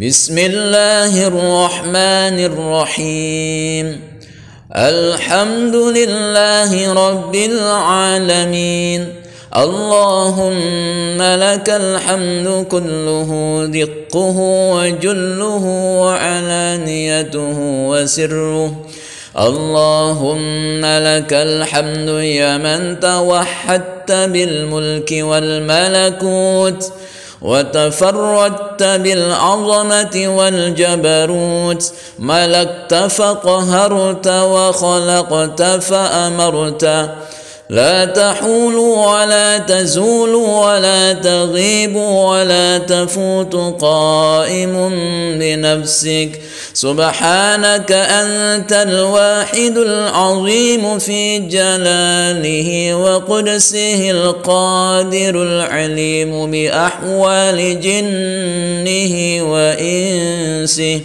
بسم الله الرحمن الرحيم. الحمد لله رب العالمين. اللهم لك الحمد كله، دقه وجله وعلانيته وسره. اللهم لك الحمد يا من توحدت بالملك والملكوت، وتفردت بالعظمة والجبروت. ملكت فقهرت وخلقت فأمرت، لا تحول ولا تزول ولا تغيب ولا تفوت، قائم بنفسك. سبحانك أنت الواحد العظيم، في جلاله وقدسه القادر العليم بأحوال جنه وإنسه،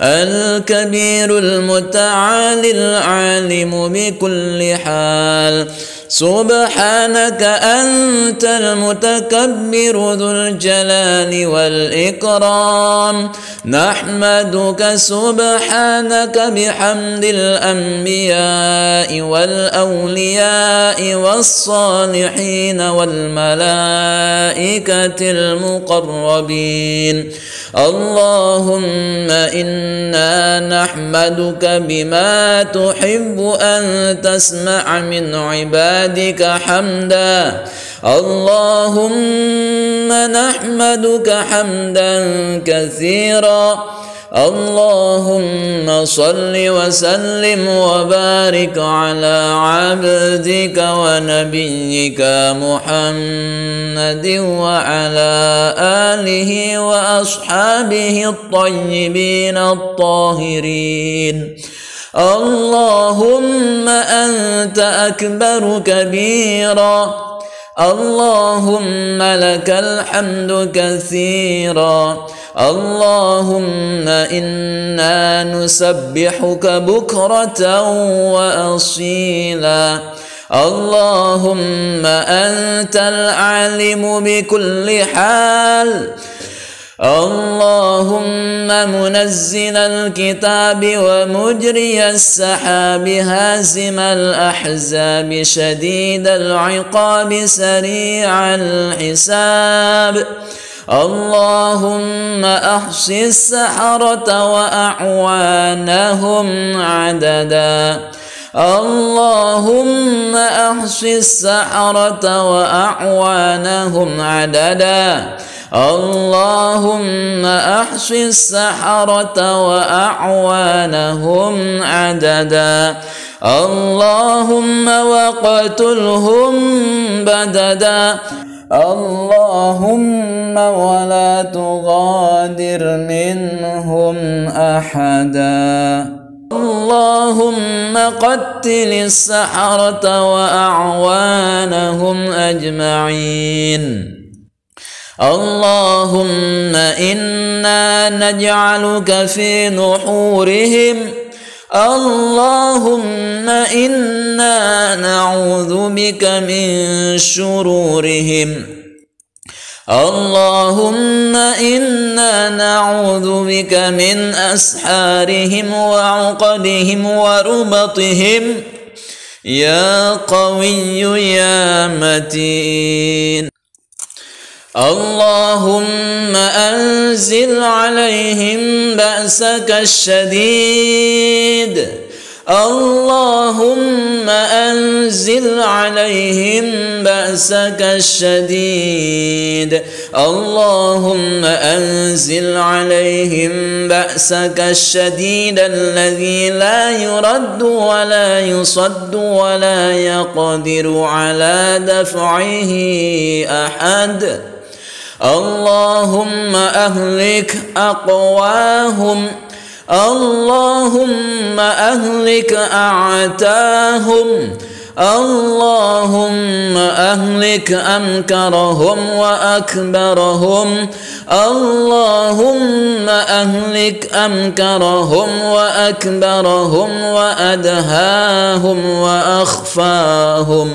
الكبير المتعالي العالم بكل حال. سبحانك أنت المتكبر ذو الجلال والإكرام. نحمدك سبحانك بحمد الأنبياء والأولياء والصالحين والملائكة المقربين. اللهم إنا نحمدك بما تحب أن تسمع من عبادك حمدا. اللهم نحمدك حمدا كثيرا. اللهم صل وسلم وبارك على عبدك ونبيك محمد وعلى آله وأصحابه الطيبين الطاهرين. اللهم أنت أكبر كبيرا. اللهم لك الحمد كثيرا. اللهم إنا نسبحك بكرة وأصيلا. اللهم أنت العالم بكل حال. اللهم منزل الكتاب ومجري السحاب، هازم الأحزاب، شديد العقاب، سريع الحساب. اللهم أحصِ السحرة وأعوانهم عددا. اللهم أحصِ السحرة وأعوانهم عددا. اللهم أحصِ السحرة وأعوانهم عددا. اللهم واقتلهم بددا. اللهم ولا تغادر منهم أحدا. اللهم قتل السحرة وأعوانهم أجمعين. اللهم إنا نجعلك في نحورهم. اللهم إنا نعوذ بك من شرورهم. اللهم إنا نعوذ بك من أسحارهم وعقدهم وربطهم، يا قوي يا متين. اللهم أنزل عليهم بأسك الشديد. اللهم أنزل عليهم بأسك الشديد. اللهم أنزل عليهم بأسك الشديد الذي لا يرد ولا يصد ولا يقدر على دفعه أحد. اللهم أهلك أقواهم. اللهم أهلك أعتاهم. اللهم أهلك أمكرهم وأكبرهم. اللهم أهلك أمكرهم وأكبرهم وأدهاهم وأخفاهم.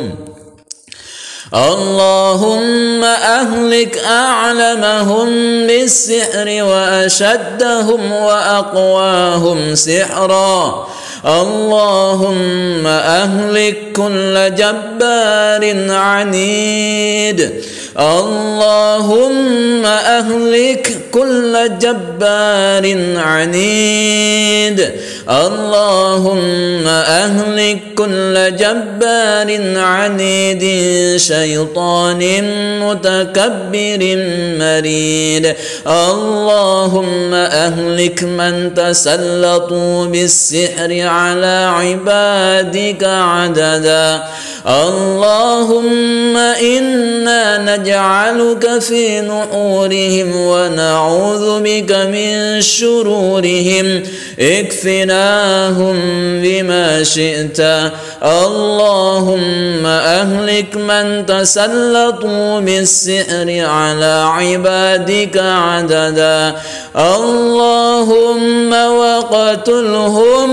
اللهم أهلك أعلمهم بالسحر وأشدهم وأقواهم سحرا. اللهم أهلك كل جبار عنيد. اللهم أهلك كل جبار عنيد. اللهم أهلك كل جبار عنيد شيطان متكبر مريد. اللهم أهلك من تسلطوا بالسحر على عبادك عددا. اللهم إنا نجعلك في نحورهم ونعوذ بك من شرورهم اكفناهم بما شئت. اللهم أهلك من تسلطوا بالسحر على عبادك عددا. اللهم واقتلهم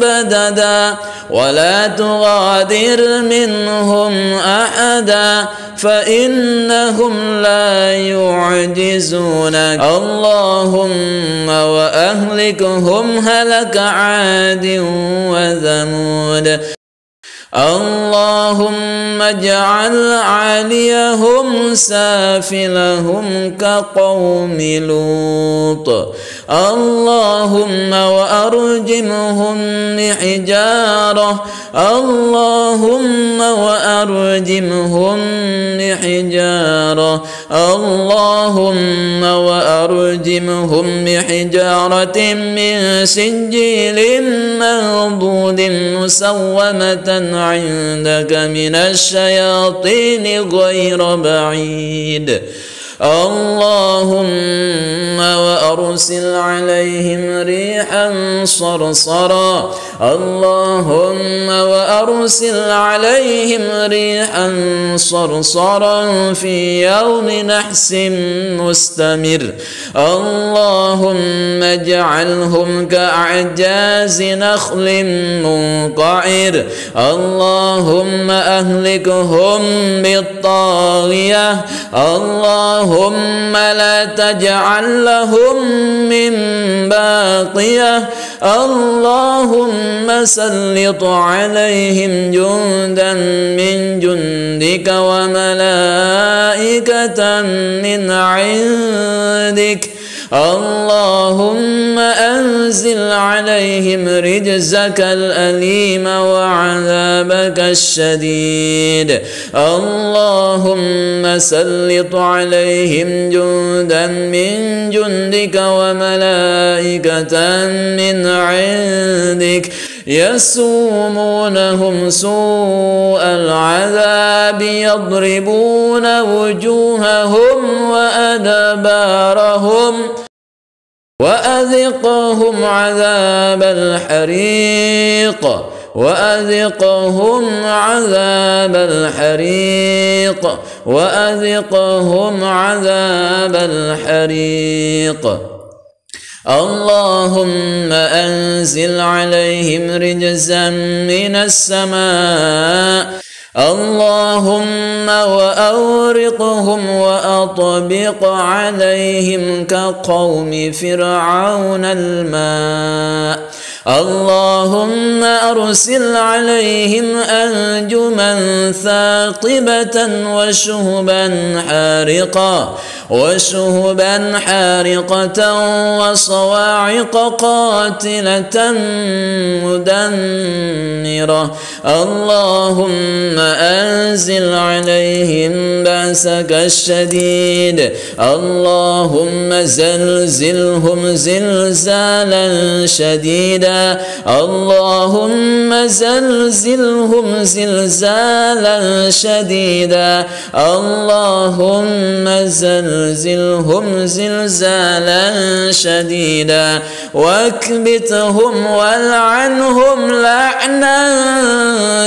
بددا ولا تغادر منهم أحدا فإنهم لا يعجزونك. اللهم وأهلكهم هلك عاد وثمود. اللهم اجعل عاليهم سافلهم كقوم لوط. اللهم وأرجمهم بحجارة. اللهم وأرجمهم بحجارة. اللهم وأرجمهم بحجارة من سجيل منضود مسومة عندك من الشياطين غير بعيد. اللهم وأرسل عليهم ريحا صرصرا. اللهم وأرسل عليهم ريحا صرصرا في يوم نحس مستمر. اللهم اجعلهم كأعجاز نخل منقعر. اللهم أهلكهم بالطاغية. اللهم لا تجعل لهم من باقية. اللهم سلط عليهم جندا من جندك وملائكة من عندك. اللهم أنزل عليهم رجزك الأليم وعذابك الشديد. اللهم سلط عليهم جندا من جندك وملائكة من عندك يسومونهم سوء العذاب يضربون وجوههم وأدبارهم وأذقهم عذاب الحريق. وأذقهم عذاب الحريق. وأذقهم عذاب الحريق. اللهم أنزل عليهم رجزا من السماء. اللهم وأورقهم وأطبق عليهم كقوم فرعون الماء. اللهم أرسل عليهم أنجما ثاقبة وشهبا حارقة. وشهبا حارقة وصواعق قاتلة مدمرة. اللهم أنزل عليهم بأسك الشديد. اللهم زلزلهم زلزالا شديدا. اللهم زلزلهم زلزالا شديدا. اللهم زلزلهم زلزالا شديدا واكبتهم والعنهم لعنا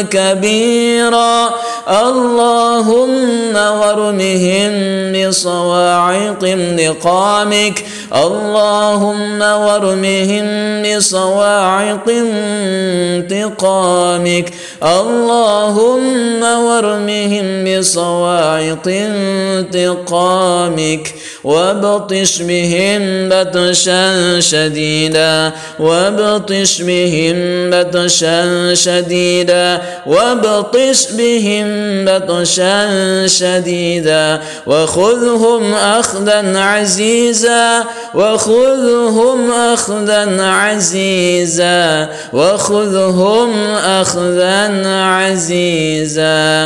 كبيرا. اللهم وارمهم بصواعق لقامك اللهم وارمهم بصواعق انتقامك اللهم وارمهم بصواعق انتقامك وابطش بهم بطشا شديدا وابطش بهم بطشا شديدا وابطش بهم بطشا شديدا وخذهم أخذا عزيزا وخذهم أخذا عزيزا وخذهم أخذا عزيزا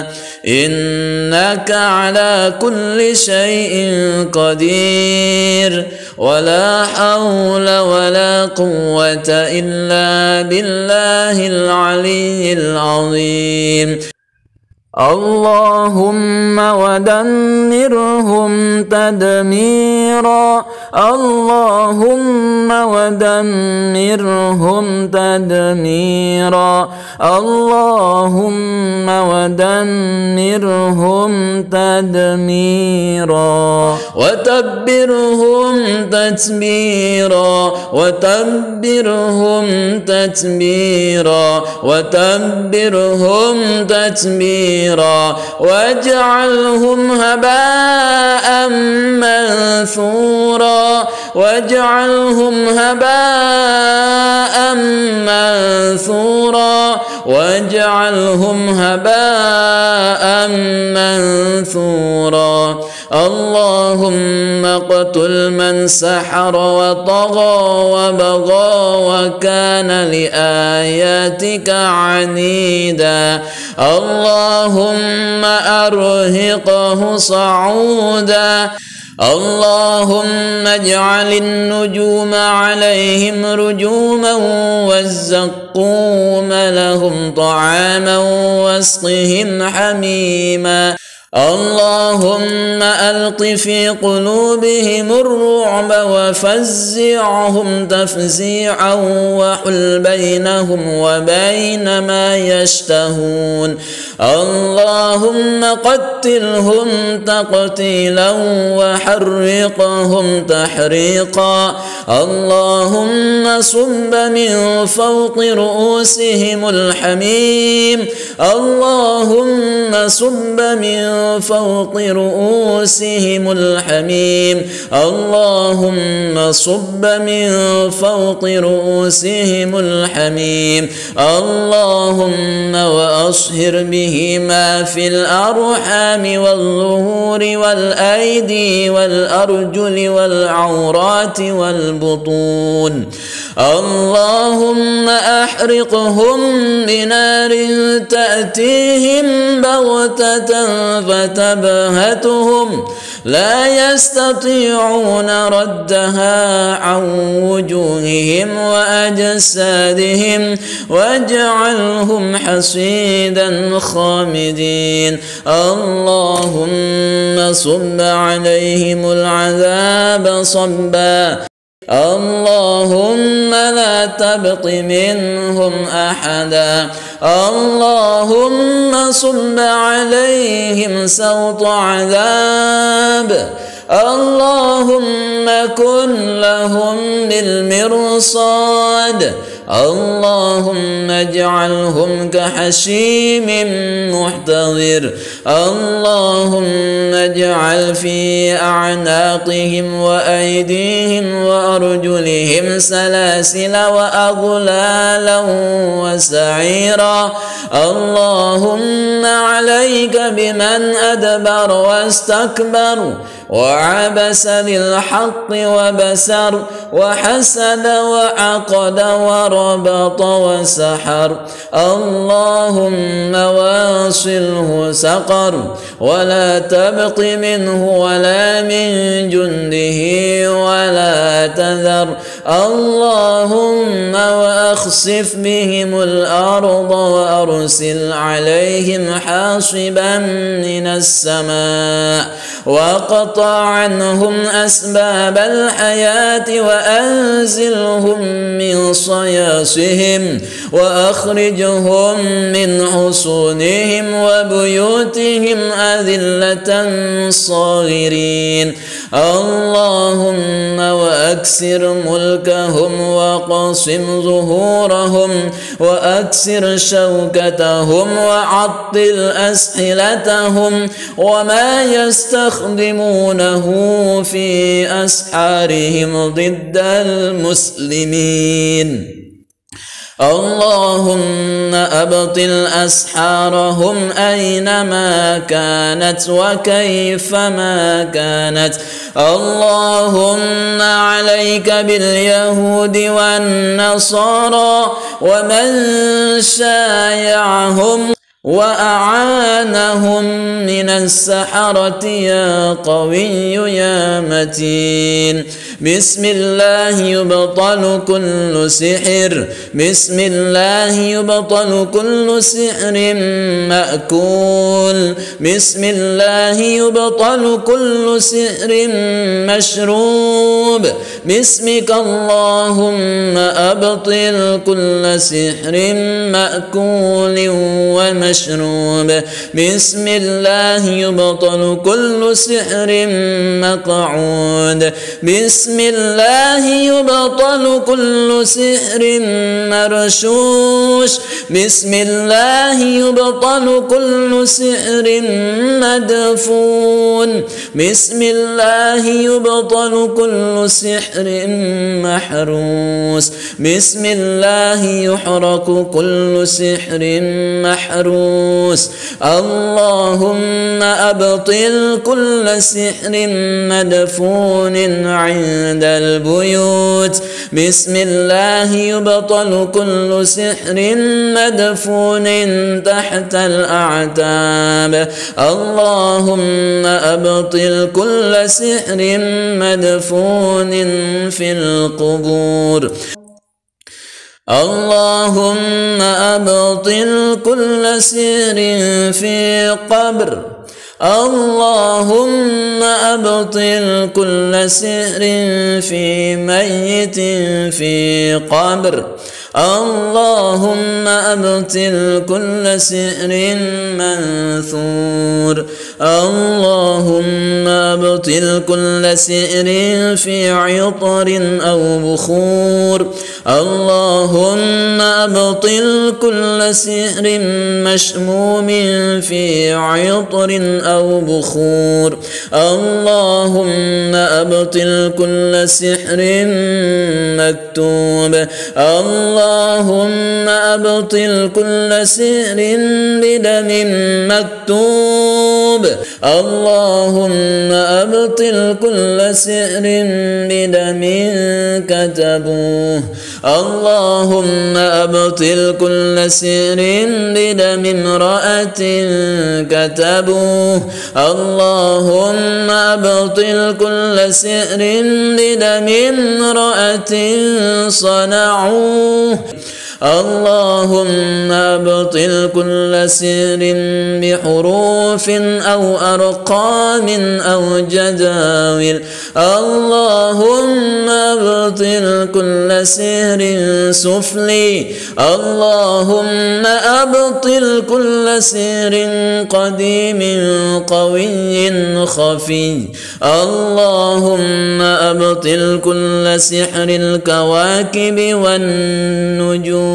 إنك على كل شيء قدير ولا حول ولا قوة إلا بالله العلي العظيم اللهم ودمرهم تدميرا اللهم ودمرهم تدميرا اللهم ودمرهم تدميرا وتبرهم تتبيرا وتبرهم تتبيرا وتبرهم تتبيرا واجعلهم هباء منثورا واجعلهم هباء منثورا واجعلهم هباء منثورا اللهم اقتل من سحر وطغى وبغى وكان لآياتك عنيدا اللهم أرهقه صعودا اللهم اجعل النجوم عليهم رجوما والزقوم لهم طعاما وسقهم حميما اللهم ألق في قلوبهم الرعب وفزعهم تفزيعا وحل بينهم وبين ما يشتهون اللهم قتلهم تقتيلا وحرقهم تحريقا اللهم صب من فوق رؤوسهم الحميم اللهم صب من فوق رؤوسهم الحميم اللهم صب من فوق رؤوسهم الحميم اللهم وأصهر به ما في الأرحام والظهور والأيدي والأرجل والعورات والبطون اللهم أحرقهم بنار تأتيهم بغتة فتبهتهم لا يستطيعون ردها عن وجوههم وأجسادهم واجعلهم حصيدا خامدين اللهم صب عليهم العذاب صبا اللهم لا تبق منهم أحدا اللهم صب عليهم سوط عذاب اللهم كن لهم بالمرصاد اللهم اجعلهم كحشيم محتضر اللهم اجعل في أعناقهم وأيديهم وأرجلهم سلاسل وأغلالا وسعيرا اللهم عليك بمن أدبر واستكبر وعبس للحق وبسر وحسد وعقد وربط وسحر اللهم واصله سقر ولا تبق منه ولا من جنده ولا تذر اللهم واخسف بهم الأرض وأرسل عليهم حاصبا من السماء وقطع وتقطع عنهم أسباب الحياة وأنزلهم من صياصهم وأخرجهم من حصونهم وبيوتهم أذلة صاغرين اللهم وأكسر ملكهم وقصم ظهورهم وأكسر شوكتهم وعطل أسحلتهم وما يستخدمونه في أسحارهم ضد المسلمين اللهم أبطل أسحارهم أينما كانت وكيفما كانت اللهم عليك باليهود والنصارى ومن شايعهم وأعانهم من السحرة يا قوي يا متين بسم الله يبطل كل سحر بسم الله يبطل كل سحر مأكول بسم الله يبطل كل سحر مشروب باسمك اللهم أبطل كل سحر مأكول ومشروب بسم الله يبطل كل سحر مقعود بسم الله يبطل كل سحر مرشوش بسم الله يبطل كل سحر مدفون بسم الله يبطل كل سحر محروس بسم الله يحرق كل سحر محروس اللهم أبطل كل سحر مدفون عند البيوت بسم الله يبطل كل سحر مدفون تحت الأعتاب اللهم أبطل كل سحر مدفون في القبور اللهم أبطل كل سحر في قبر اللهم أبطل كل سحر في ميت في قبر اللهم أبطل كل سحر منثور اللهم أبطل كل سحر في عطر أو بخور اللهم أبطل كل سحر مشموم في عطر أو بخور اللهم أبطل كل سحر مكتوب اللهم أبطل كل سحر بدم مكتوب اللهم أبطل كل سحر بدم كتبوه اللهم أبطل كل سحر بدم امرأة كتبوه اللهم أبطل كل سحر بدم امرأة صنعوه اللهم أبطل كل سحر بحروف أو أرقام أو جداول اللهم أبطل كل سحر سفلي اللهم أبطل كل سحر قديم قوي خفي اللهم أبطل كل سحر الكواكب والنجوم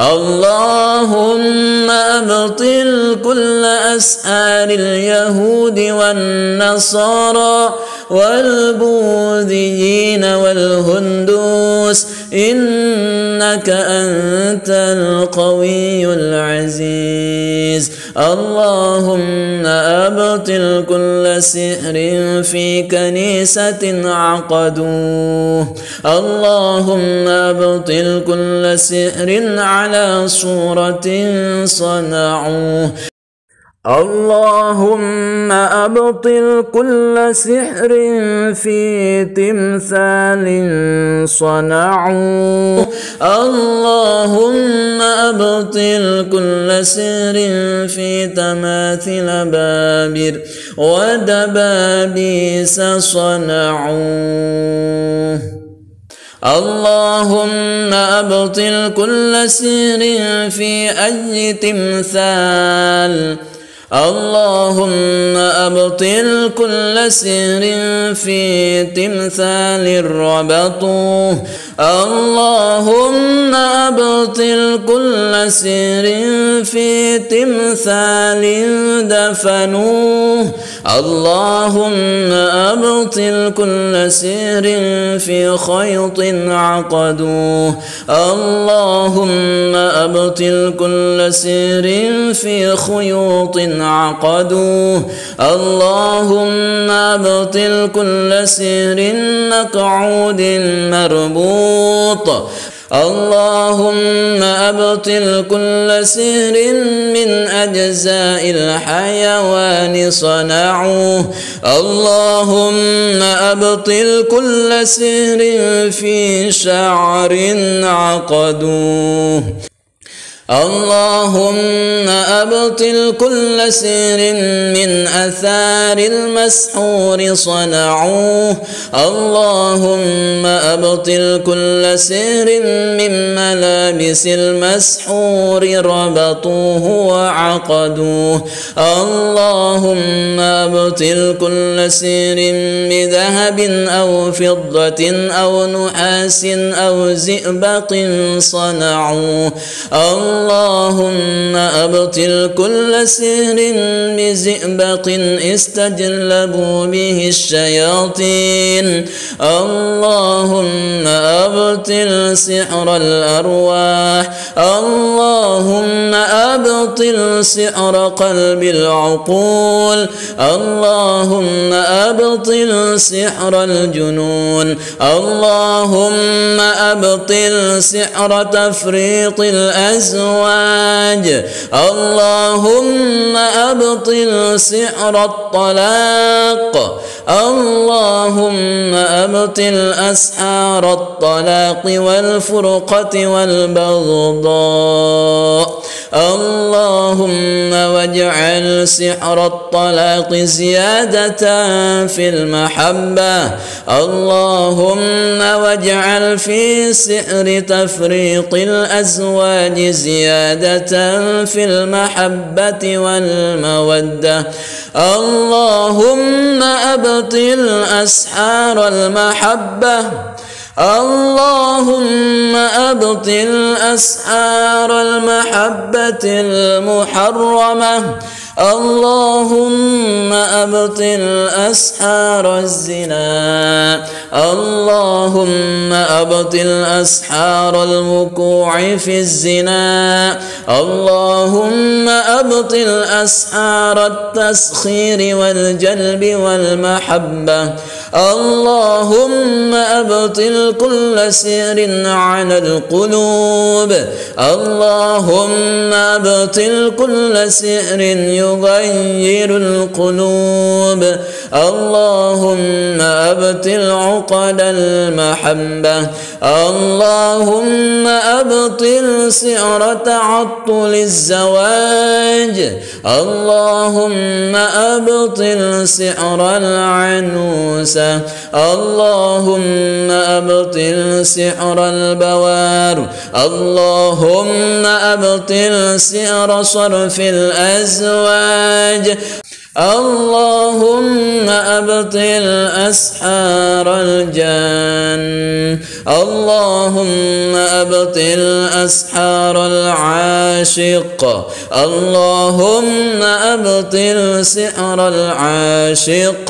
اللهم أبطل كل أسحار اليهود والنصارى والبوذيين والهندوس إنك أنت القوي العزيز اللهم أبطل كل سحر في كنيسة عقدوه اللهم أبطل كل سحر على صورة صنعوه اللهم أبطل كل سحر في تمثال صنعوه. اللهم أبطل كل سحر في تماثيل بابر ودبابيس صنعوه. اللهم أبطل كل سحر في أي تمثال. اللهم أبطل كل سحر في تمثال ربطوه. اللهم أبطل كل سحر في تمثال دفنوه. اللهم أبطل كل سحر في خيط عقدوه. اللهم أبطل كل سحر في خيوط عقدوه. اللهم أبطل كل سحر مقعود مربوط. اللهم أبطل كل سحر من أجزاء الحيوان صنعوه. اللهم أبطل كل سحر في شعر عقدوه. اللهم أبطل كل سحر من أثار المسحور صنعوه. اللهم أبطل كل سحر من ملابس المسحور ربطوه وعقدوه. اللهم أبطل كل سحر بذهب أو فضة أو نحاس أو زئبق صنعوه. اللهم أبطل كل سحر بزئبق استجلبوا به الشياطين. اللهم أبطل سحر الأرواح. اللهم أبطل سحر قلب العقول. اللهم أبطل سحر الجنون. اللهم أبطل سحر تفريط الأزواج. اللهم أبطل سحر الطلاق. اللهم أبطل أسحار الطلاق والفرقة والبغضاء. اللهم واجعل سحر الطلاق زيادة في المحبة. اللهم واجعل في سحر تفريط الأزواج زيادة في المحبة والمودة. اللهم أبطل أسحار المحبة. اللهم أبطل أسحار المحبة المحرمة. اللهم أبطل أسحار الزنا. اللهم أبطل أسحار الوقوع في الزنا. اللهم أبطل أسحار التسخير والجلب والمحبة. اللهم أبطل كل سحر على القلوب. اللهم أبطل كل سحر يغير القلوب. اللهم أبطل عقد المحبة. اللهم أبطل سحر تعطل الزواج. اللهم أبطل سحر العنوسة. اللهم أبطل سحر البوار. اللهم أبطل سحر صرف الأزواج. اللهم أبطل أسحار الجان. اللهم أبطل أسحار العاشق. اللهم أبطل سحر العاشق.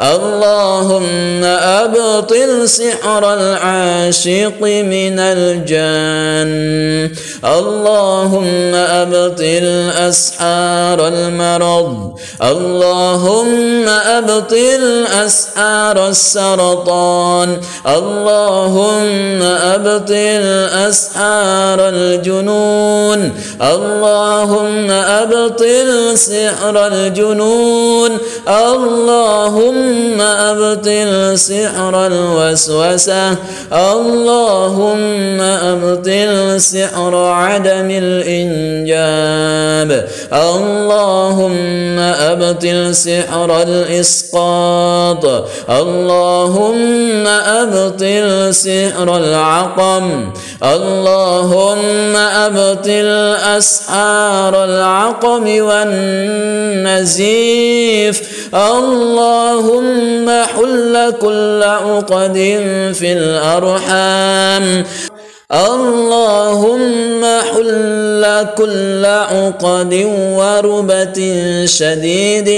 اللهم أبطل سحر العاشق من الجان. اللهم أبطل أسحار المرض. اللهم أبطل أسعار السرطان، اللهم أبطل أسعار الجنون، اللهم أبطل سحر الجنون، اللهم أبطل سحر الوسوسة، اللهم أبطل سحر عدم الإنجاب، اللهم أبطل سحر الإسقاط، اللهم أبطل سحر العقم، اللهم أبطل أسحار العقم والنزيف، اللهم حل كل عقد في الأرحام، اللهم حل كل عقد وربة شديد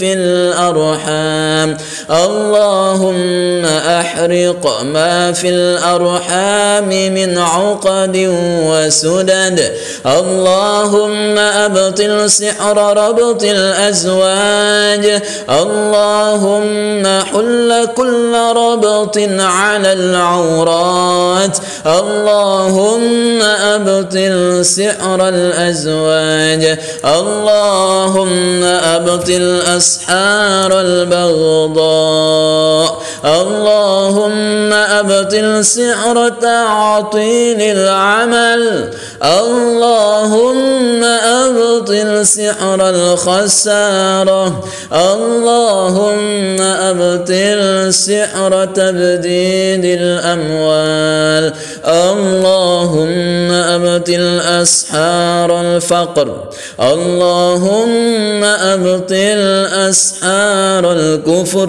في الأرحام، اللهم أحرق ما في الأرحام من عقد وسدد، اللهم أبطل سحر ربط الأزواج، اللهم حل كل ربط على العورات، اللهم أبطل سحر الأزواج، اللهم أبطل أسحار البغضاء، اللهم أبطل سحر تعطيل العمل، اللهم أبطل سحر الخسارة، اللهم أبطل سحر تبديد الأموال، اللهم أبطل أسحار الفقر، اللهم أبطل أسحار الكفر،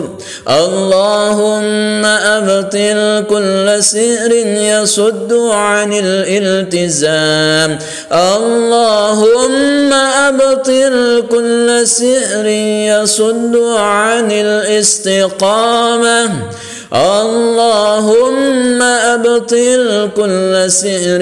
اللهم أبطل كل سحر يصد عن الالتزام، اللهم أبطل كل سحر يصد عن الاستقامة، اللهم أبطل كل سحر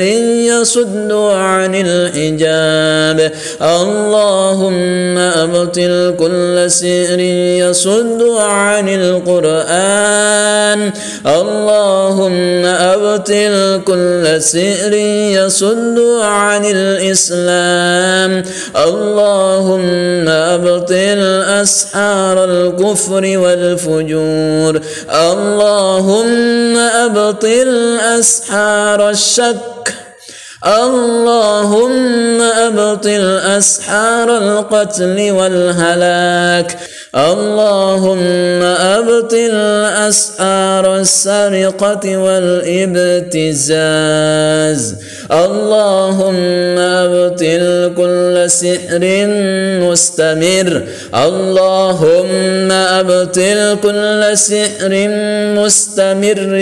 يصد عن الحجاب، اللهم أبطل كل سحر يصد عن القرآن، اللهم أبطل كل سحر يصد عن الإسلام، اللهم أبطل أسحار الكفر والفجور، اللهم أبطل أسحار الشك، اللهم أبطل أسحار القتل والهلاك، اللهم أبطل أسحار السرقة والابتزاز، اللهم أبطل كل سحر مستمر، اللهم أبطل كل سحر مستمر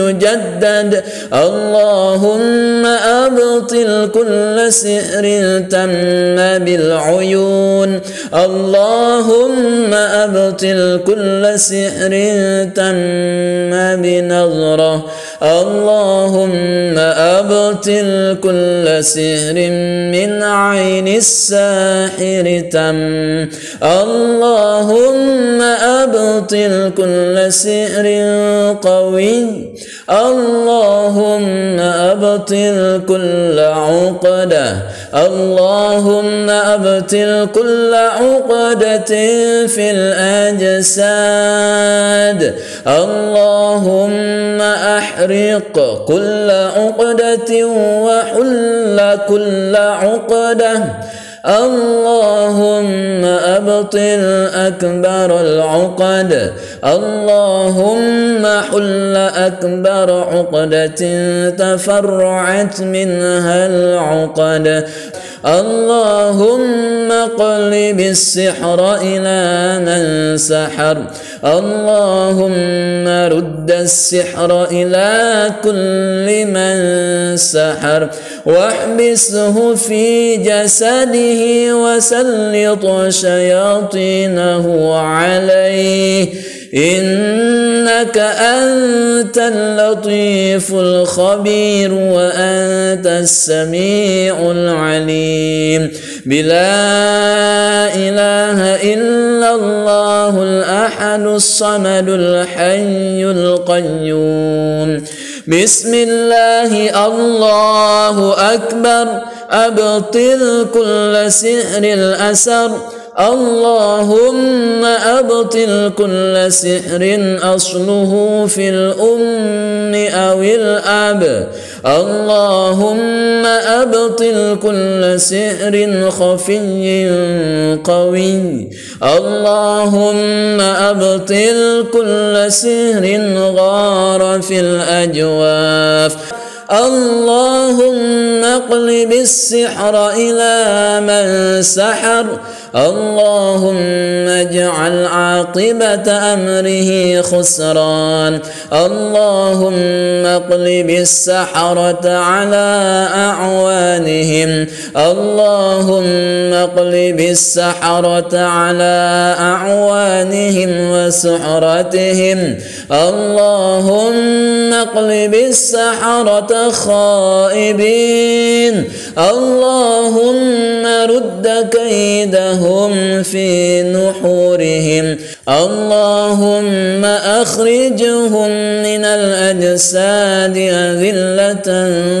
يجدد، اللهم أبطل كل سحر تم بالعيون، اللهم أبطل كل سحر تم بنظرة، اللهم أبطل كل سحر من عين الساحر تم، اللهم أبطل كل سحر قوي، اللهم أبطل كل عقدة، اللهم أبطل كل عقدة في الأجساد، اللهم أحرق كل عقدة وحل كل عقدة، اللهم أبطل أكبر العقد، اللهم حل أكبر عقدة تفرعت منها العقد، اللهم قلب السحر إلى من سحر، اللهم رد السحر إلى كل من سحر، واحبسه في جسده وسلط شياطينه عليه، إنك أنت اللطيف الخبير وأنت السميع العليم. بلا إله إلا الله الأحد الصمد الحي القيوم. بسم الله الله أكبر. أبطل كل سحر الأسر. اللهم أبطل كل سحر أصله في الأم أو الأب. اللهم أبطل كل سحر خفي قوي. اللهم أبطل كل سحر غار في الأجواف. اللهم اقلب السحر إلى من سحر. اللهم اجعل عاقبة أمره خسران. اللهم اقلب السحرة على أعوانهم. اللهم اقلب السحرة على أعوانهم وسحرتهم. اللهم اقلب السحرة خائبين. اللهم رد كيدهم في نحورهم. اللهم أخرجهم من الأجساد أذلة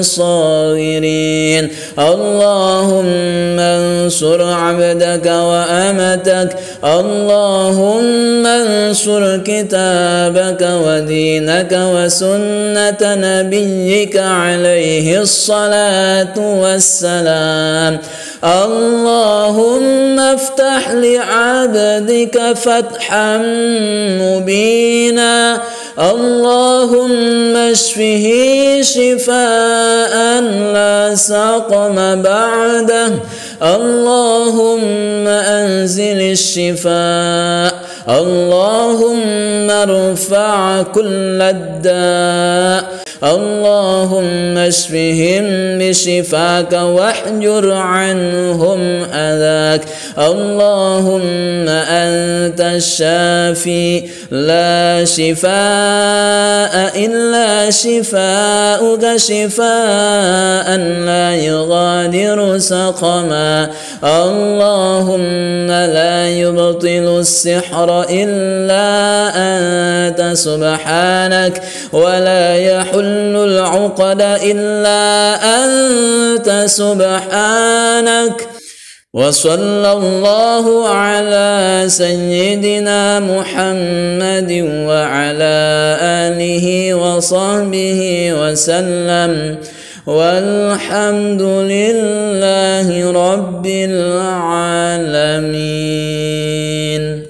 صاغرين. اللهم انصر عبدك وأمتك. اللهم انصر كتابك ودينك وسنة نبيك عليه الصلاة والسلام. اللهم افتح لعبدك فتحا مبينا. اللهم اشفه شفاء لا سقم بعده. اللهم أنزل الشفاء. اللهم ارفع كل الداء. اللهم اشفهم بشفاك واحجر عنهم أذاك. اللهم أنت الشافي لا شفاء إلا شفاءك شفاء لا يغادر سقما. اللهم لا يبطل السحر إلا أنت سبحانك ولا يحل العقد إلا أنت سبحانك. وصلى الله على سيدنا محمد وعلى آله وصحبه وسلم والحمد لله رب العالمين.